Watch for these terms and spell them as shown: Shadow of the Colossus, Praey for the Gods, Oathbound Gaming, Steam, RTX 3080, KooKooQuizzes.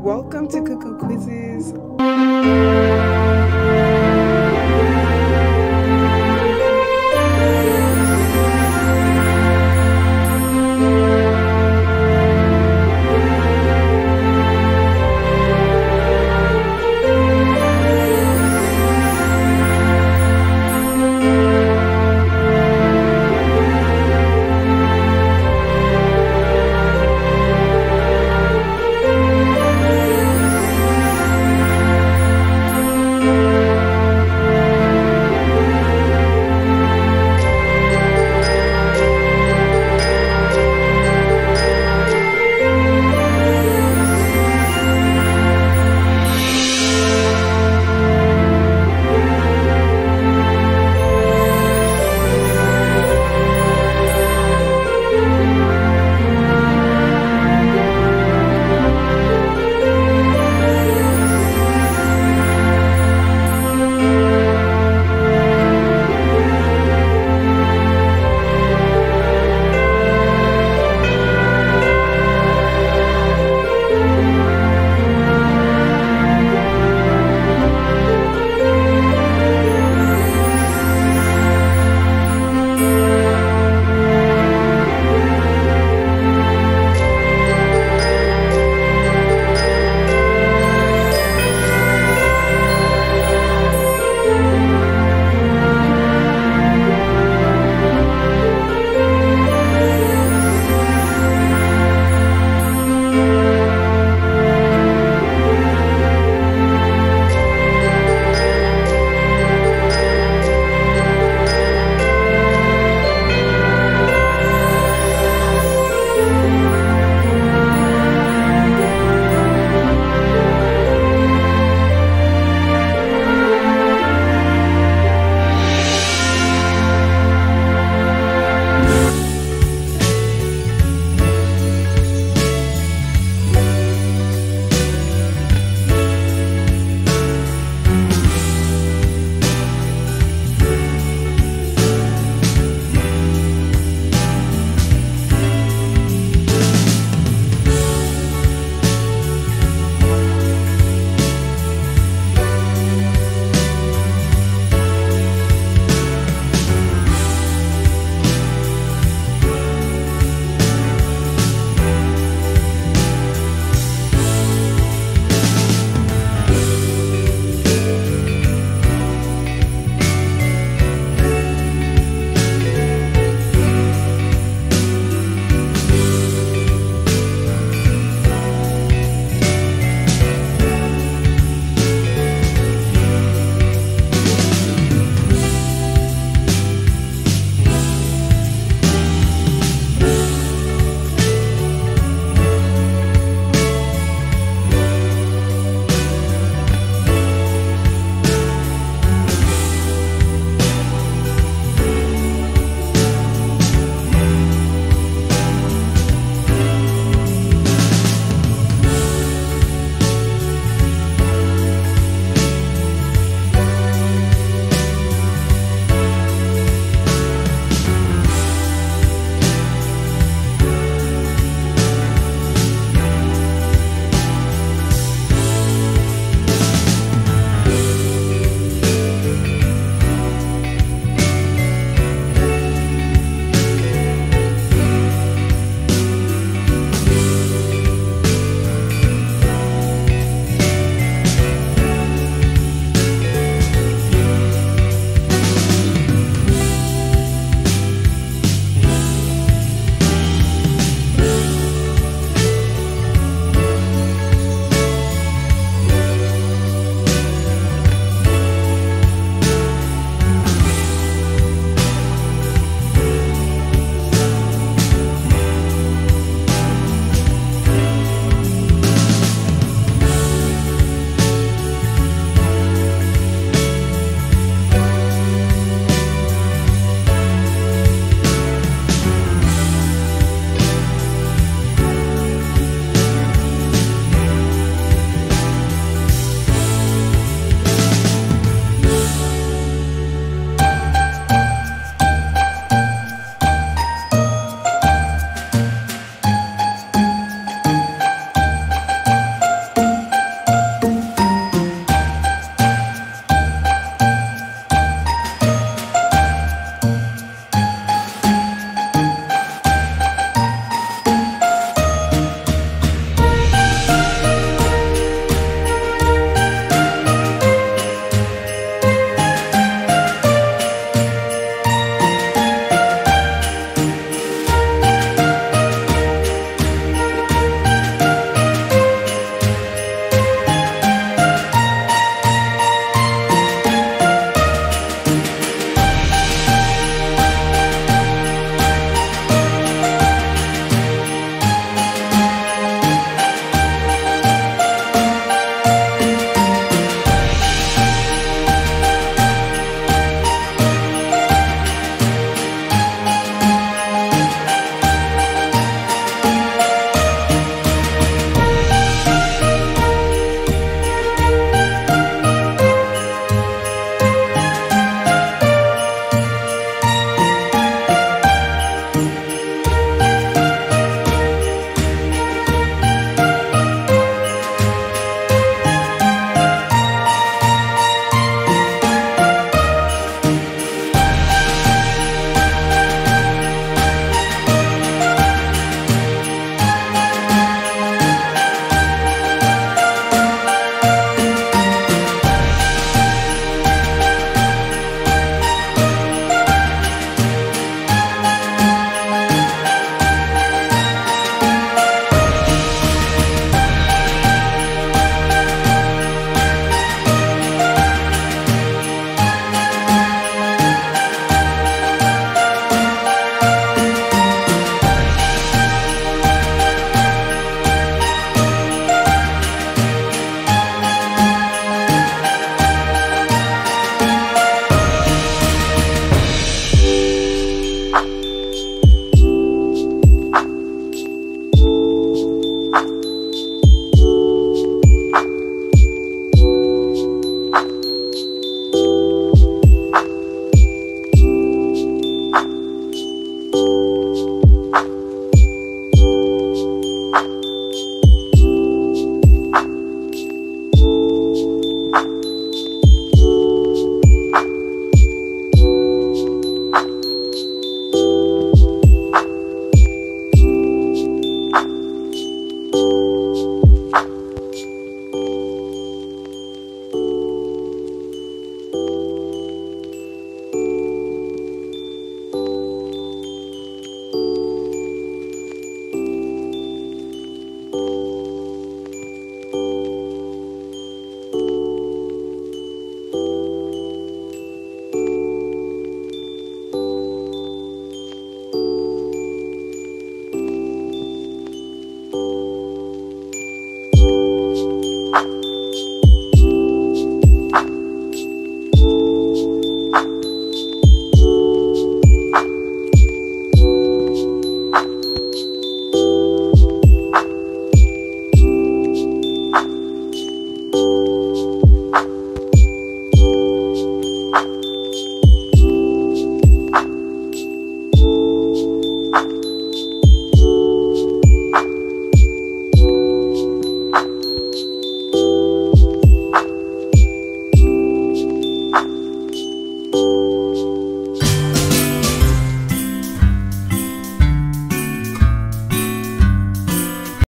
Welcome to KooKooQuizzes.